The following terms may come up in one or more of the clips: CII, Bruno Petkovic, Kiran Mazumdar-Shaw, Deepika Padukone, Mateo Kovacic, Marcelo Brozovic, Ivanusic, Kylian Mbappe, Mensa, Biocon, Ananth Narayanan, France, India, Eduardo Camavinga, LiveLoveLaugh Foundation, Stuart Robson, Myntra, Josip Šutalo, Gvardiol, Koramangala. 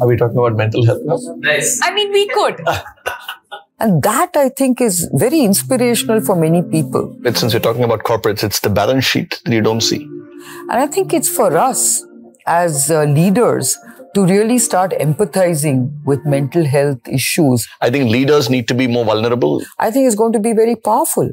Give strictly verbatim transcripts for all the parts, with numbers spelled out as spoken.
Are we talking about mental health now? Nice. I mean, we could. And that, I think, is very inspirational for many people. But since you're talking about corporates, it's the balance sheet that you don't see. And I think it's for us as uh, leaders to really start empathizing with mental health issues. I think leaders need to be more vulnerable. I think it's going to be very powerful.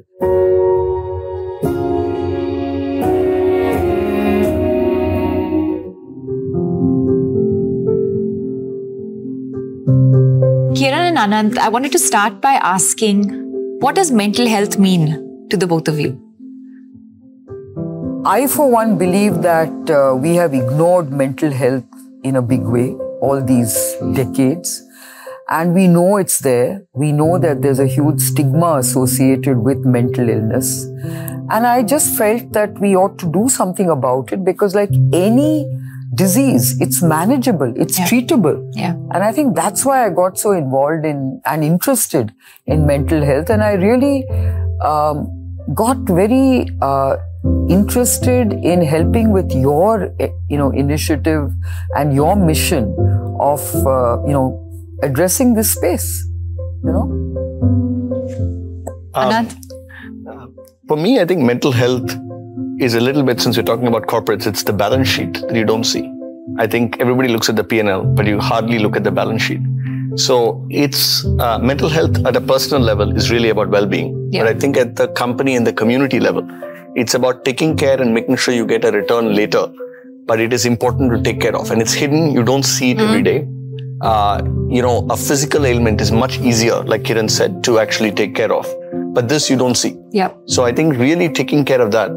Kiran and Ananth, I wanted to start by asking, what does mental health mean to the both of you? I, for one, believe that uh, we have ignored mental health in a big way all these decades. And we know it's there. We know that there's a huge stigma associated with mental illness. And I just felt that we ought to do something about it because, like any disease, it's manageable, it's yeah. treatable. Yeah. And I think that's why I got so involved in and interested in mental health. And I really um, got very uh, interested in helping with your, you know, initiative and your mission of, uh, you know, addressing this space, you know. Um, Ananth? For me, I think mental health is a little bit, since you're talking about corporates, it's the balance sheet that you don't see. I think everybody looks at the P and L, but you hardly look at the balance sheet. So it's uh, mental health at a personal level is really about well-being. Yeah. But I think at the company and the community level, it's about taking care and making sure you get a return later. But it is important to take care of. And it's hidden. You don't see it mm-hmm. every day. Uh, you know, a physical ailment is much easier, like Kiran said, to actually take care of. But this you don't see. Yeah. So I think really taking care of that,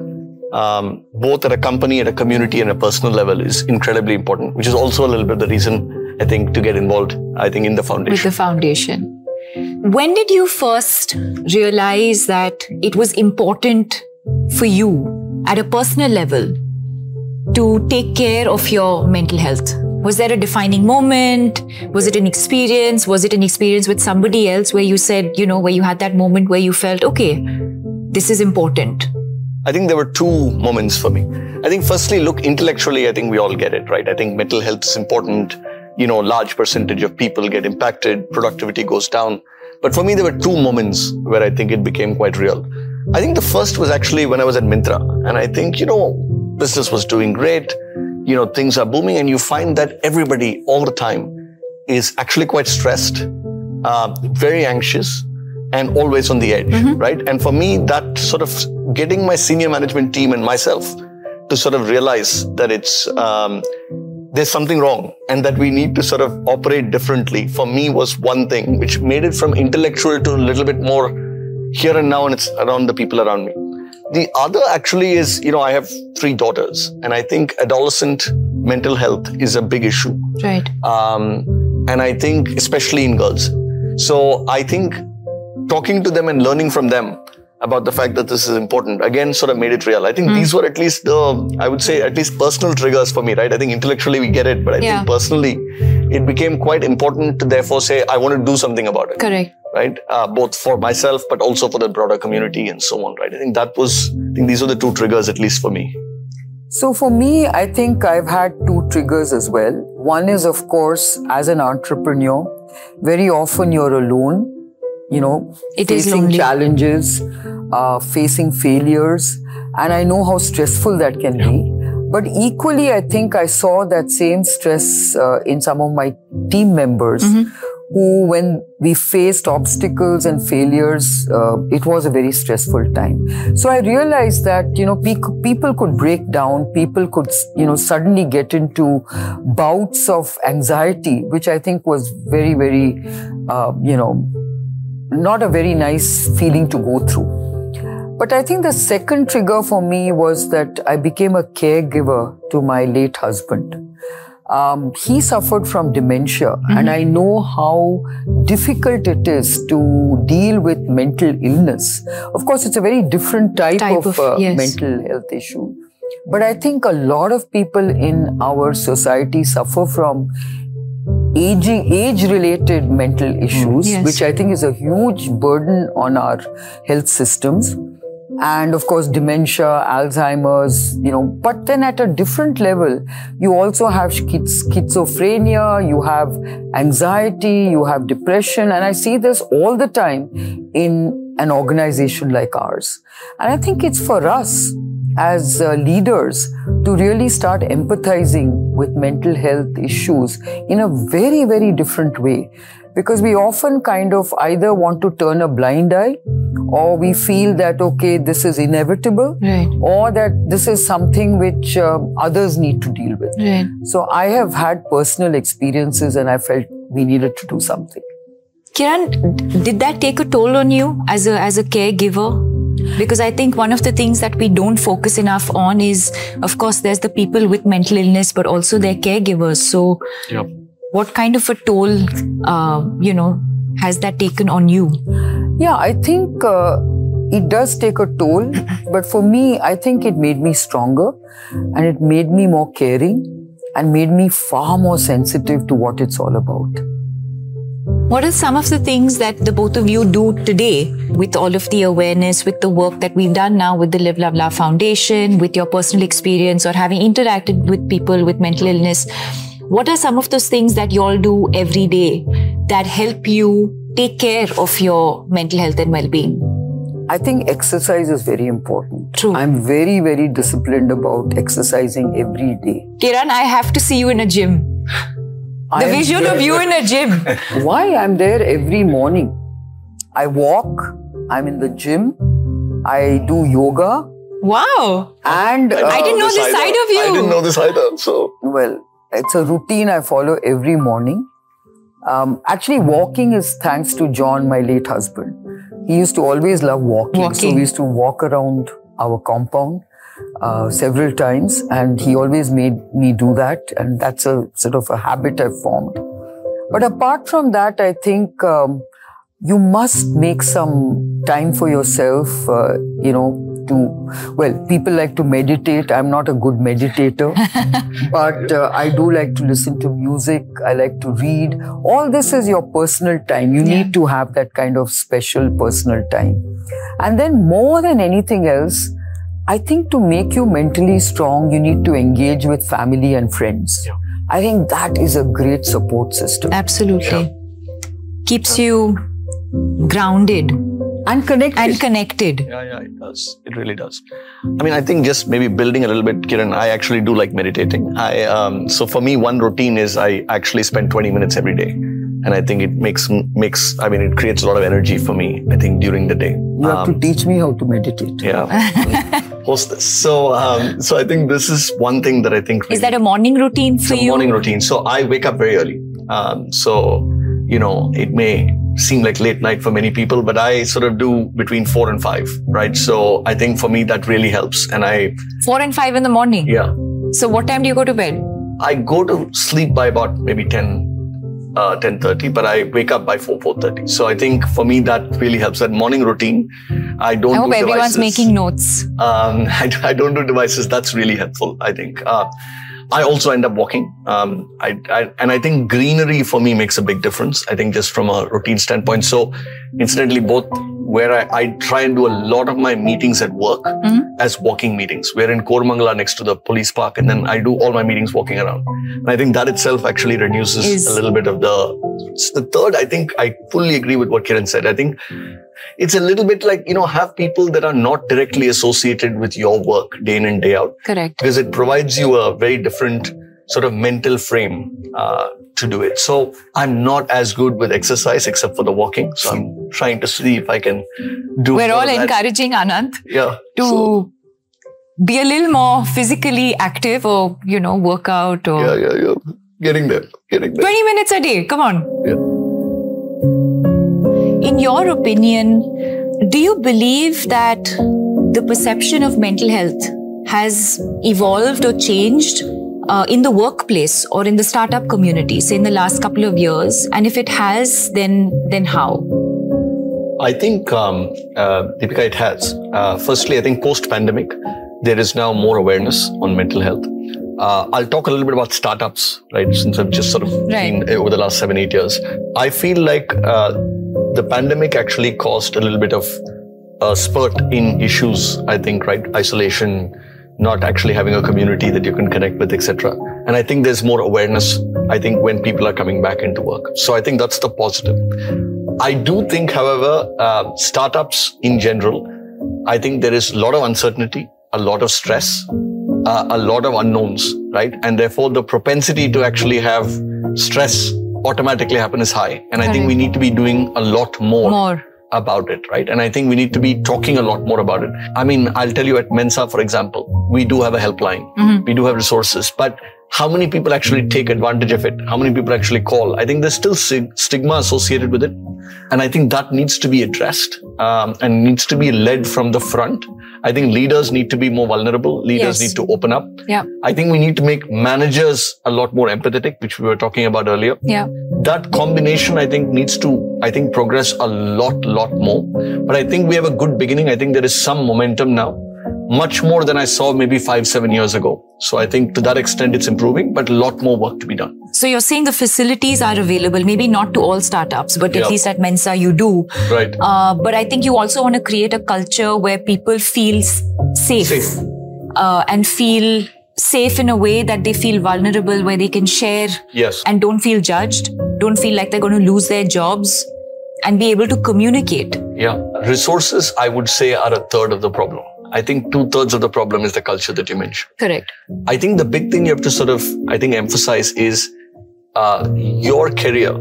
um, both at a company, at a community, and a personal level is incredibly important, which is also a little bit the reason I think to get involved, I think, in the foundation. With the foundation. When did you first realize that it was important for you at a personal level to take care of your mental health? Was there a defining moment? Was it an experience? Was it an experience with somebody else where you said, you know, where you had that moment where you felt, okay, this is important? I think there were two moments for me. I think firstly, look, intellectually, I think we all get it, right? I think mental health is important. You know, large percentage of people get impacted, productivity goes down. But for me, there were two moments where I think it became quite real. I think the first was actually when I was at Myntra. And I think, you know, business was doing great. You know, things are booming. And you find that everybody all the time is actually quite stressed, uh, very anxious, and always on the edge, mm-hmm. right? And for me, that sort of getting my senior management team and myself to sort of realize that it's... Um, there's something wrong and that we need to sort of operate differently, for me was one thing which made it from intellectual to a little bit more here and now, and it's around the people around me. The other actually is, you know, I have three daughters and I think adolescent mental health is a big issue. Right. Um, and I think especially in girls. So I think talking to them and learning from them about the fact that this is important, again, sort of made it real. I think mm. these were at least the, I would say, at least personal triggers for me, right? I think intellectually we get it, but I yeah. think personally, it became quite important to therefore say, I want to do something about it. Correct. Right? Uh, both for myself, but also for the broader community and so on, right? I think that was, I think these were the two triggers, at least for me. So for me, I think I've had two triggers as well. One is, of course, as an entrepreneur, very often you're alone, you know, it facing is challenges. Uh, facing failures, and I know how stressful that can yeah. be. But equally, I think I saw that same stress uh, in some of my team members mm-hmm. who, when we faced obstacles and failures, uh, it was a very stressful time. So I realized that, you know, pe people could break down, people could, you know, suddenly get into bouts of anxiety, which I think was very, very, uh, you know, not a very nice feeling to go through. But I think the second trigger for me was that I became a caregiver to my late husband. Um, he suffered from dementia, mm-hmm. and I know how difficult it is to deal with mental illness. Of course, it's a very different type, type of, of uh, yes. mental health issue. But I think a lot of people in our society suffer from aging, age-related mental issues, mm, yes. which I think is a huge burden on our health systems. and of course dementia, Alzheimer's, you know, but then at a different level, you also have schizophrenia, you have anxiety, you have depression, and I see this all the time in an organization like ours. And I think it's for us as uh, leaders to really start empathizing with mental health issues in a very, very different way. Because we often kind of either want to turn a blind eye, or we feel that, okay, this is inevitable, right, or that this is something which um, others need to deal with. Right. So I have had personal experiences and I felt we needed to do something. Kiran, did that take a toll on you as a, as a caregiver? Because I think one of the things that we don't focus enough on is, of course, there's the people with mental illness, but also their caregivers. So yep. What kind of a toll, uh, you know, has that taken on you? Yeah, I think uh, it does take a toll. But for me, I think it made me stronger and it made me more caring and made me far more sensitive to what it's all about. What are some of the things that the both of you do today with all of the awareness, with the work that we've done now with the Live, Love, Laugh Foundation, with your personal experience or having interacted with people with mental illness? What are some of those things that you all do every day that help you take care of your mental health and well-being? I think exercise is very important. True. I'm very, very disciplined about exercising every day. Kiran, I have to see you in a gym. The visual of you in a gym. Why? I'm there every morning. I walk, I'm in the gym, I do yoga. Wow. And uh, I didn't know this side of you. I didn't know this either. So, well, it's a routine I follow every morning. Um, actually, walking is thanks to John, my late husband. He used to always love walking. walking. So we used to walk around our compound Uh, several times, and he always made me do that, and that's a sort of a habit I've formed. But apart from that, I think um, you must make some time for yourself, uh, you know, to, well, people like to meditate. I'm not a good meditator, but uh, I do like to listen to music. I like to read. All this is your personal time. You yeah. need to have that kind of special personal time. And then more than anything else, I think to make you mentally strong, you need to engage with family and friends. Yeah. I think that is a great support system. Absolutely. Sure. Keeps yeah. you grounded. And connected. And connected. Yeah, yeah, it does. It really does. I mean, I think just maybe building a little bit, Kiran, I actually do like meditating. I um, So for me, one routine is I actually spend twenty minutes every day. And I think it makes, makes, I mean, it creates a lot of energy for me, I think, during the day. You um, have to teach me how to meditate. Yeah. Hostess. So, um, so I think this is one thing that I think. Really, is that a morning routine for you? Morning routine. So I wake up very early. Um, so, you know, it may seem like late night for many people, but I sort of do between four and five, right? So I think for me that really helps. And I. Four and five in the morning. Yeah. So what time do you go to bed? I go to sleep by about maybe ten. Uh, ten thirty, but I wake up by four, four thirty. So I think for me that really helps. That morning routine, I don't I hope do everyone's devices. making notes. Um, I, I don't do devices. That's really helpful, I think. Uh, I also end up walking. Um, I, I and I think greenery for me makes a big difference, I think, just from a routine standpoint. So incidentally, both where I, I try and do a lot of my meetings at work mm-hmm. as walking meetings. We're in Koramangala next to the police park, and then I do all my meetings walking around. And I think that itself actually reduces Is. a little bit of the... It's the third, I think I fully agree with what Kiran said. I think it's a little bit like, you know, have people that are not directly associated with your work day in and day out. Correct. Because it provides you a very different sort of mental frame uh, to do it. So I'm not as good with exercise except for the walking. So I'm trying to see if I can do We're all that. encouraging Ananth yeah, to so. be a little more physically active, or, you know, work out. Or yeah, yeah, yeah. Getting there. Getting there. twenty minutes a day. Come on. Yeah. In your opinion, do you believe that the perception of mental health has evolved or changed Uh, in the workplace or in the startup community, say in the last couple of years? And if it has, then then how? I think, um, uh, Deepika, it has. Uh, firstly, I think post-pandemic, there is now more awareness on mental health. Uh, I'll talk a little bit about startups, right? Since I've just sort of right. been over the last seven, eight years. I feel like uh, the pandemic actually caused a little bit of a spurt in issues, I think, right? Isolation, not actually having a community that you can connect with, et cetera. And I think there's more awareness, I think, when people are coming back into work. So I think that's the positive. I do think, however, uh, startups in general, I think there is a lot of uncertainty, a lot of stress, uh, a lot of unknowns, right? And therefore, the propensity to actually have stress automatically happen is high. And I think we need to be doing a lot more. more. about it, right? And I think we need to be talking a lot more about it. I mean, I'll tell you at Mensa, for example, we do have a helpline. Mm-hmm. We do have resources, but how many people actually take advantage of it? How many people actually call? I think there's still sig- stigma associated with it. And I think that needs to be addressed um, and needs to be led from the front. I think leaders need to be more vulnerable. Leaders yes. need to open up. Yeah. I think we need to make managers a lot more empathetic, which we were talking about earlier. Yeah. That combination, I think, needs to, I think, progress a lot, lot more. But I think we have a good beginning. I think there is some momentum now. Much more than I saw maybe five, seven years ago. So I think to that extent, it's improving, but a lot more work to be done. So you're saying the facilities are available, maybe not to all startups, but yeah. at least at Mensa you do. Right. Uh, but I think you also want to create a culture where people feel safe, safe. Uh, and feel safe in a way that they feel vulnerable, where they can share yes. and don't feel judged, don't feel like they're going to lose their jobs, and be able to communicate. Yeah. Resources, I would say, are a third of the problem. I think two thirds of the problem is the culture that you mentioned. Correct. I think the big thing you have to sort of, I think, emphasize is uh, your career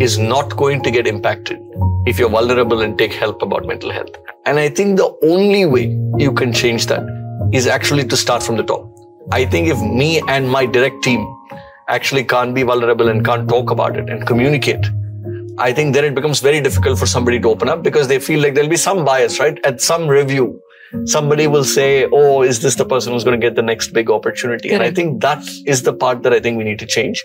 is not going to get impacted if you're vulnerable and take help about mental health. And I think the only way you can change that is actually to start from the top. I think if me and my direct team actually can't be vulnerable and can't talk about it and communicate, I think then it becomes very difficult for somebody to open up because they feel like there'll be some bias, right? At some review, somebody will say, oh, is this the person who's going to get the next big opportunity? Correct. And I think that is the part that I think we need to change.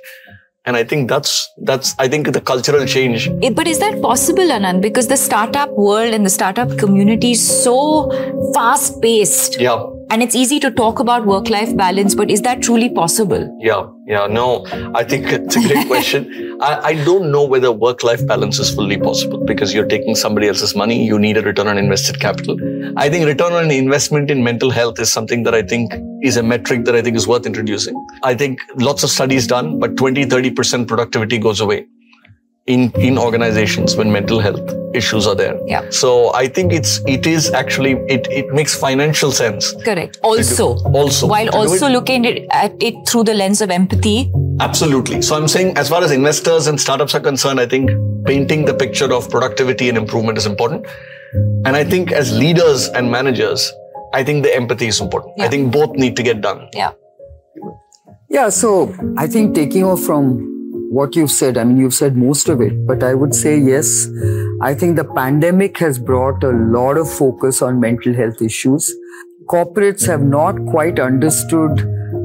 And I think that's, that's, I think the cultural change. It, but is that possible, Ananth? Because the startup world and the startup community is so fast paced. Yeah. And it's easy to talk about work-life balance, but is that truly possible? Yeah, yeah, no, I think it's a great question. I, I don't know whether work-life balance is fully possible because you're taking somebody else's money. You need a return on invested capital. I think return on investment in mental health is something that I think is a metric that I think is worth introducing. I think lots of studies done, but twenty, thirty percent productivity goes away in, in organizations when mental health issues are there. Yeah. So I think it's, it is actually, it, it makes financial sense. Correct. Also, do, also while also looking at it, at it through the lens of empathy. Absolutely. So I'm saying as far as investors and startups are concerned, I think painting the picture of productivity and improvement is important. And I think as leaders and managers, I think the empathy is important. Yeah. I think both need to get done. Yeah. Yeah. So I think taking off from what you've said, I mean, you've said most of it, but I would say yes. I think the pandemic has brought a lot of focus on mental health issues. Corporates have not quite understood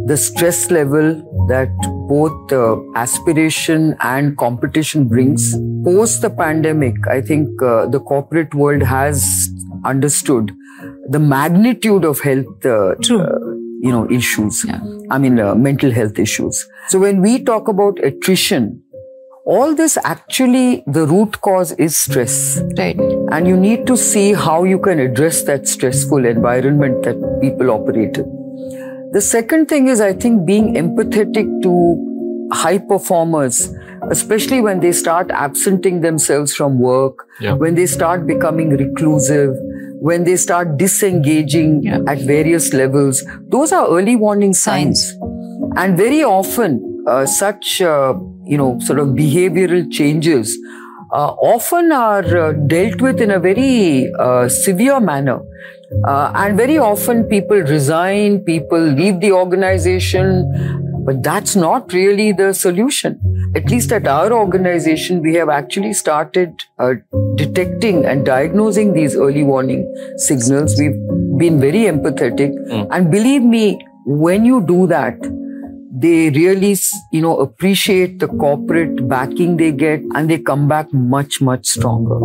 the stress level that both uh, aspiration and competition brings. Post the pandemic, I think uh, the corporate world has understood the magnitude of health uh, True. Uh, you know, issues. Yeah. I mean, uh, mental health issues. So when we talk about attrition, all this actually, the root cause is stress. Right. And you need to see how you can address that stressful environment that people operate in. The second thing is, I think, being empathetic to high performers, especially when they start absenting themselves from work, yeah. when they start becoming reclusive, when they start disengaging yeah. at various levels. Those are early warning signs. signs. And very often, uh, such, uh, you know, sort of behavioral changes uh, often are uh, dealt with in a very uh, severe manner. Uh, and very often people resign, people leave the organization, but that's not really the solution. At least at our organization, we have actually started uh, detecting and diagnosing these early warning signals. We've been very empathetic. Mm. And believe me, when you do that, they really, you know, appreciate the corporate backing they get and they come back much, much stronger.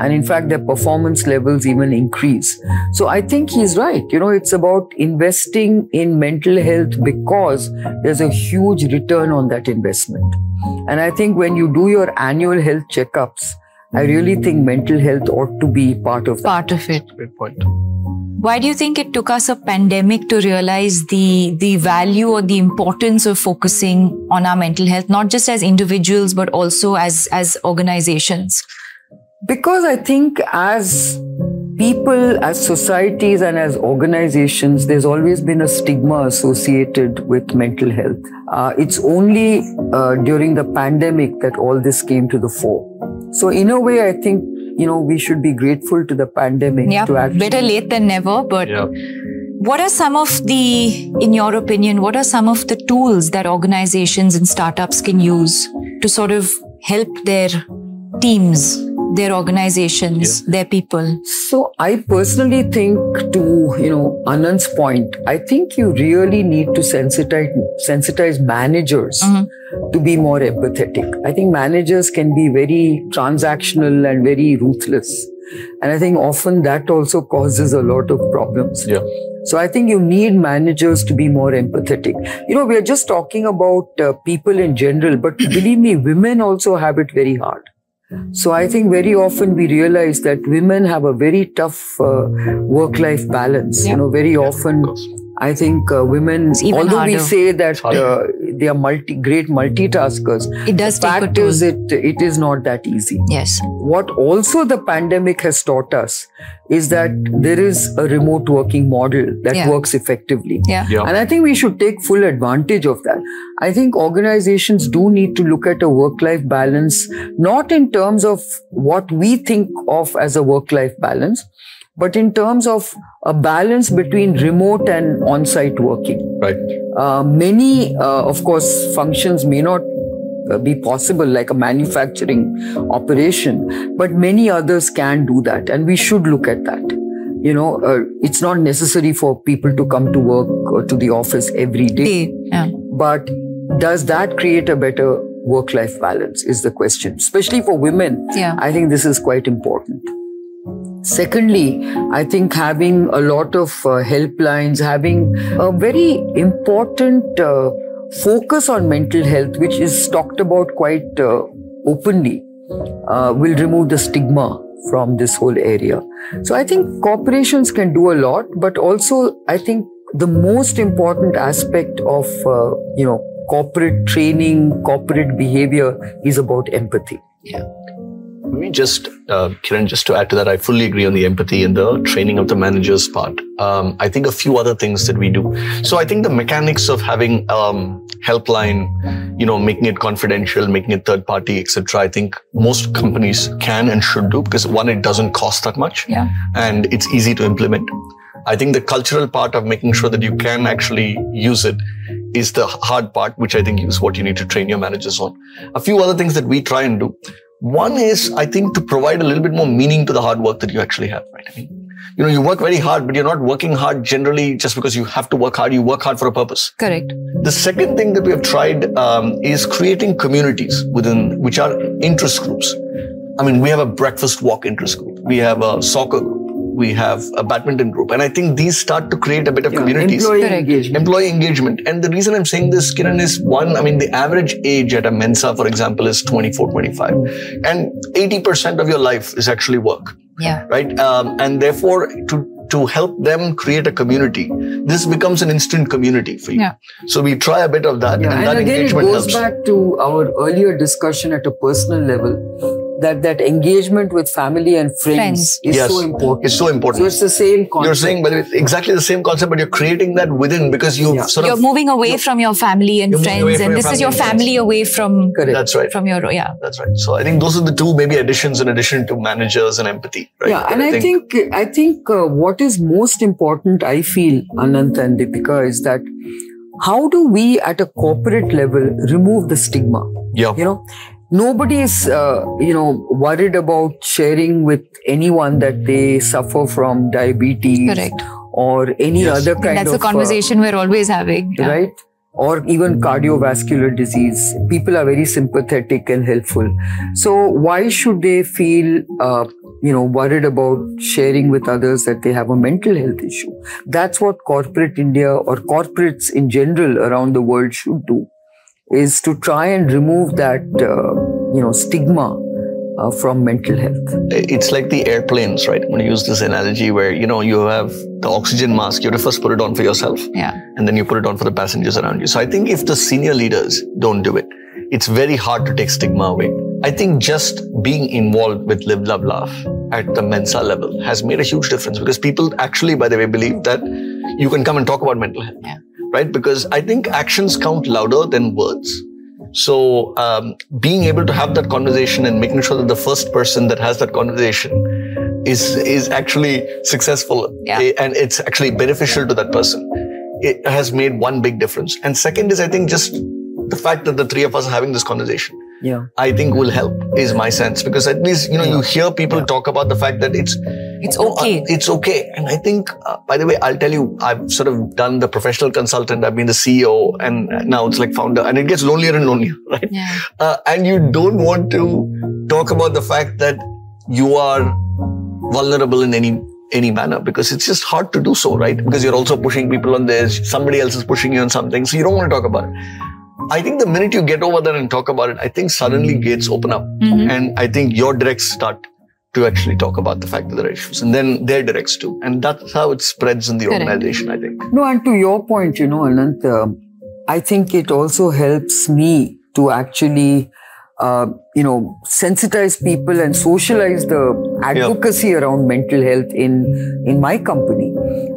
And in fact, their performance levels even increase. So I think he's right. You know, it's about investing in mental health because there's a huge return on that investment. And I think when you do your annual health checkups, I really think mental health ought to be part of part of it. Great point. Why do you think it took us a pandemic to realize the the value or the importance of focusing on our mental health, not just as individuals but also as as organizations? Because I think as people, as societies and as organizations, there's always been a stigma associated with mental health. Uh, it's only uh, during the pandemic that all this came to the fore. So in a way, I think, you know, we should be grateful to the pandemic. Yeah, to actually better late than never. But yeah. What are some of the, in your opinion, what are some of the tools that organizations and startups can use to sort of help their teams, their organizations, yeah. their people? So I personally think, to, you know, Anand's point, I think you really need to sensitize, sensitize managers mm-hmm. to be more empathetic. I think managers can be very transactional and very ruthless. And I think often that also causes a lot of problems. Yeah. So I think you need managers to be more empathetic. You know, we are just talking about uh, people in general, but believe me, women also have it very hard. So I think very often we realize that women have a very tough uh, work-life balance. Yeah. You know, very yeah, often I think uh, women, it's even although harder. We say that uh, they are multi, great multitaskers, it does the take fact a toll. Is it, it is not that easy. Yes. What also the pandemic has taught us is that there is a remote working model that yeah. works effectively. Yeah. yeah. And I think we should take full advantage of that. I think organizations do need to look at a work-life balance, not in terms of what we think of as a work-life balance, but in terms of a balance between remote and on-site working. Right. Uh, many, uh, of course, functions may not be possible, like a manufacturing operation, but many others can do that, and we should look at that. You know, uh, it's not necessary for people to come to work or to the office every day, yeah. but does that create a better work-life balance is the question. Especially for women, yeah. I think this is quite important. Secondly, I think having a lot of uh, helplines, having a very important uh, focus on mental health, which is talked about quite uh, openly, uh, will remove the stigma from this whole area. So I think corporations can do a lot, but also I think the most important aspect of, uh, you know, corporate training, corporate behavior is about empathy. Yeah. Let me just, uh, Kiran, just to add to that, I fully agree on the empathy and the training of the managers part. Um, I think a few other things that we do. So I think the mechanics of having um, helpline, you know, making it confidential, making it third party, et cetera. I think most companies can and should do, because one, it doesn't cost that much, yeah. and it's easy to implement. I think the cultural part of making sure that you can actually use it is the hard part, which I think is what you need to train your managers on. A few other things that we try and do. One is, I think, to provide a little bit more meaning to the hard work that you actually have, right? I mean, you know, you work very hard, but you're not working hard generally just because you have to work hard. You work hard for a purpose. Correct. The second thing that we have tried um, is creating communities within, which are interest groups. I mean, we have a breakfast walk interest group. We have a soccer group. We have a badminton group. And I think these start to create a bit of yeah, communities. Employee Correct. engagement. Employee engagement. And the reason I'm saying this, Kiran, is one, I mean, the average age at a Mensa, for example, is twenty-four, twenty-five. And eighty percent of your life is actually work. Yeah. Right. Um, and therefore, to to help them create a community, this becomes an instant community for you. Yeah. So we try a bit of that. Yeah. And, and that again, engagement it goes helps. back to our earlier discussion at a personal level. That that engagement with family and friends, friends. is yes. so important. It's so important. So it's the same concept. You're saying, but it's exactly the same concept, but you're creating that within, because you've yeah. sort you're of moving away from your family and friends, and this is your family away from. Correct. That's right. From your yeah. That's right. So I think those are the two maybe additions in addition to managers and empathy. Right? Yeah, and I, I think, think I think uh, what is most important, I feel, Ananth and Deepika, is that how do we at a corporate level remove the stigma? Yeah. You know. Nobody is, uh, you know, worried about sharing with anyone that they suffer from diabetes Correct. or any yes. other kind That's of... That's a conversation uh, we're always having. Yeah. Right? Or even cardiovascular disease. People are very sympathetic and helpful. So why should they feel, uh, you know, worried about sharing with others that they have a mental health issue? That's what corporate India or corporates in general around the world should do. Is to try and remove that, uh, you know, stigma uh, from mental health. It's like the airplanes, right? I'm going to use this analogy where, you know, you have the oxygen mask. You have to first put it on for yourself. Yeah. And then you put it on for the passengers around you. So I think if the senior leaders don't do it, it's very hard to take stigma away. I think just being involved with Live, Love, Laugh at the Mensa level has made a huge difference, because people actually, by the way, believe that you can come and talk about mental health, yeah. right? Because I think actions count louder than words. So um, being able to have that conversation and making sure that the first person that has that conversation is, is actually successful yeah. and it's actually beneficial to that person, it has made one big difference. And second is, I think, just the fact that the three of us are having this conversation. Yeah, I think will help, is my sense, because at least, you know, yeah. you hear people yeah. talk about the fact that it's it's okay. Uh, it's okay. And I think, uh, by the way, I'll tell you, I've sort of done the professional consultant. I've been the C E O, and now it's like founder, and it gets lonelier and lonelier, right? Yeah. Uh, and you don't want to talk about the fact that you are vulnerable in any any manner, because it's just hard to do so, right? Because you're also pushing people on this. Somebody else is pushing you on something. So you don't want to talk about it. I think the minute you get over that and talk about it, I think suddenly gates open up. Mm-hmm. And I think your directs start to actually talk about the fact that there are issues, and then their directs too. And that's how it spreads in the Correct. Organization, I think. No, and to your point, you know, Ananth, uh, I think it also helps me to actually, uh, you know, sensitize people and socialize the advocacy yeah. around mental health in, in my company.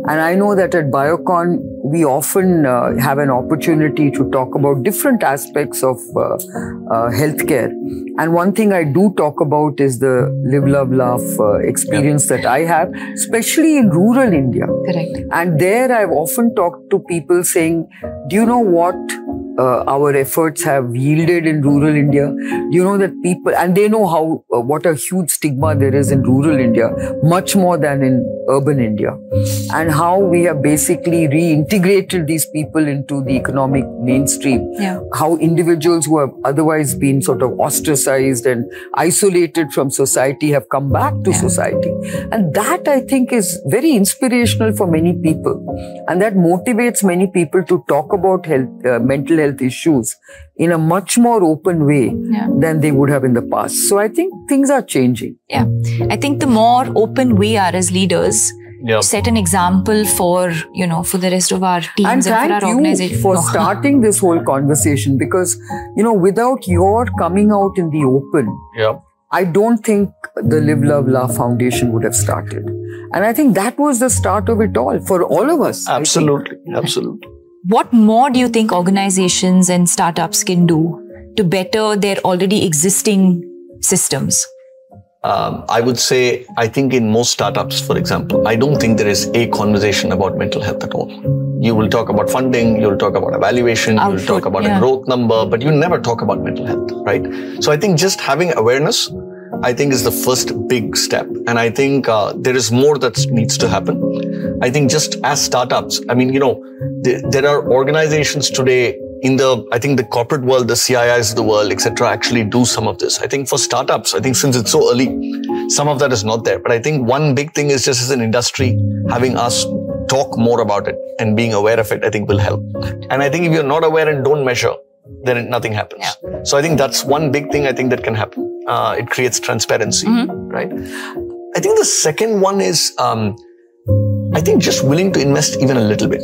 And I know that at Biocon, we often uh, have an opportunity to talk about different aspects of uh, uh, healthcare. And one thing I do talk about is the Live, Love, Laugh uh, experience yeah. that I have, especially in rural India. Correct. And there I've often talked to people saying, do you know what uh, our efforts have yielded in rural India? Do you know that people, and they know how uh, what a huge stigma there is in rural India, much more than in urban India. And how we have basically reintegrated these people into the economic mainstream. Yeah. How individuals who have otherwise been sort of ostracized and isolated from society have come back to yeah. society. And that, I think, is very inspirational for many people. And that motivates many people to talk about health, uh, mental health issues in a much more open way yeah. than they would have in the past. So I think things are changing. Yeah. I think the more open we are as leaders, Yep. set an example for, you know, for the rest of our teams and, and for our organization. for no. starting this whole conversation, because, you know, without your coming out in the open, yep. I don't think the Live, Love, Laugh Foundation would have started. And I think that was the start of it all for all of us. Absolutely. Absolutely. What more do you think organizations and startups can do to better their already existing systems? Um, I would say, I think in most startups, for example, I don't think there is a conversation about mental health at all. You will talk about funding, you'll talk about evaluation, Output, you'll talk about yeah. a growth number, but you never talk about mental health, right? So I think just having awareness, I think, is the first big step. And I think uh, there is more that needs to happen. I think just as startups, I mean, you know, th- there are organizations today in the, I think the corporate world, the C I Is of the world, et cetera, actually do some of this. I think for startups, I think since it's so early, some of that is not there. But I think one big thing is just as an industry, having us talk more about it and being aware of it, I think will help. And I think if you're not aware and don't measure, then nothing happens. Yeah. So I think that's one big thing I think that can happen. Uh, it creates transparency, mm-hmm. right? I think the second one is, um, I think just willing to invest even a little bit.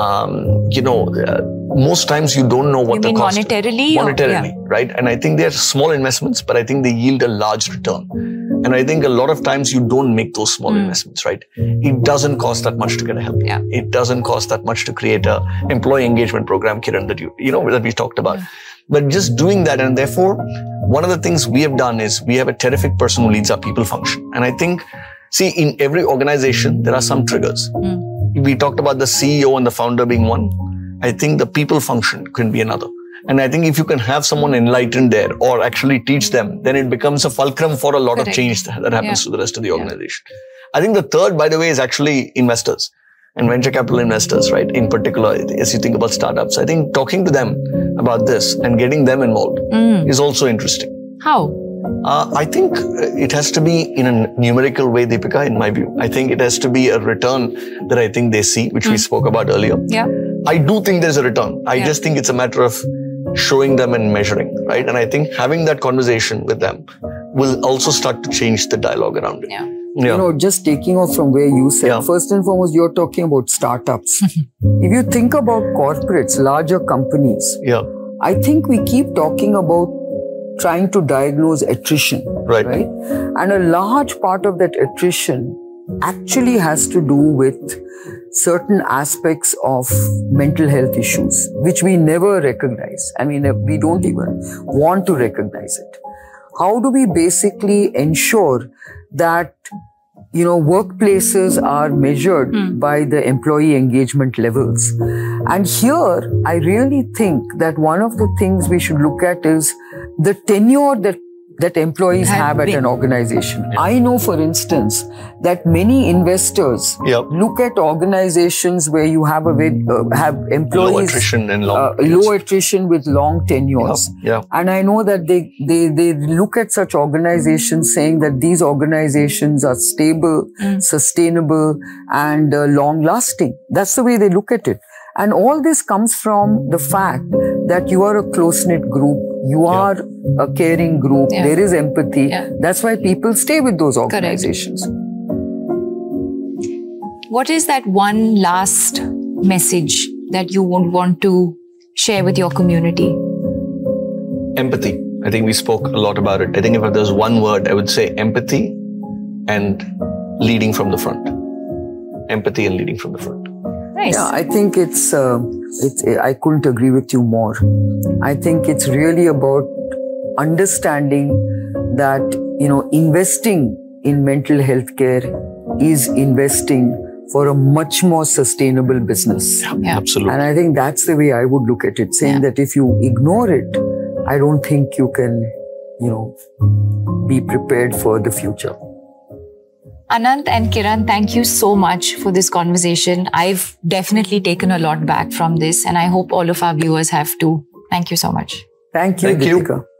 Um, you know, uh, most times you don't know what the cost is. Monetarily? Monetarily, yeah. right? And I think they're small investments, but I think they yield a large return. And I think a lot of times you don't make those small mm. investments, right? It doesn't cost that much to get a help. Yeah. It doesn't cost that much to create a employee engagement program, Kiran, that you, you know, that we talked about. Yeah. But just doing that, and therefore, one of the things we have done is we have a terrific person who leads our people function. And I think, see, in every organization, there are some triggers. Mm. We talked about the C E O and the founder being one. I think the people function can be another. And I think if you can have someone enlightened there or actually teach them, then it becomes a fulcrum for a lot Correct. Of change that happens yeah. to the rest of the organization. Yeah. I think the third, by the way, is actually investors and venture capital investors, right? In particular, as you think about startups, I think talking to them about this and getting them involved mm. is also interesting. How? Uh, I think it has to be in a numerical way, Deepika, in my view. I think it has to be a return that I think they see, which mm. we spoke about earlier. Yeah. I do think there's a return. I yeah. just think it's a matter of showing them and measuring, right? And I think having that conversation with them will also start to change the dialogue around it. Yeah. Yeah. You know, just taking off from where you said, yeah. first and foremost, you're talking about startups. If you think about corporates, larger companies, yeah. I think we keep talking about trying to diagnose attrition, right. right? And a large part of that attrition actually has to do with certain aspects of mental health issues, which we never recognize. I mean, we don't even want to recognize it. How do we basically ensure that, you know, workplaces are measured mm. by the employee engagement levels? And here, I really think that one of the things we should look at is the tenure that that employees have, have at an organization. Yeah. I know, for instance, that many investors yep. look at organizations where you have a very, uh, have employees low attrition and long uh, low attrition with long tenures. Yep. Yep. And I know that they they they look at such organizations saying that these organizations are stable, mm. sustainable, and uh, long lasting. That's the way they look at it. And all this comes from the fact that you are a close-knit group, you yeah. are a caring group, yeah. there is empathy. Yeah. That's why people stay with those organizations. Correct. What is that one last message that you would want to share with your community? Empathy. I think we spoke a lot about it. I think if there's one word, I would say empathy and leading from the front. Empathy and leading from the front. Nice. Yeah, I think it's, uh, it's, I couldn't agree with you more. I think it's really about understanding that, you know, investing in mental health care is investing for a much more sustainable business. Yeah, yeah. Absolutely. And I think that's the way I would look at it, saying yeah. that if you ignore it, I don't think you can, you know, be prepared for the future. Ananth and Kiran, thank you so much for this conversation. I've definitely taken a lot back from this, and I hope all of our viewers have too. Thank you so much. Thank you, Deepika.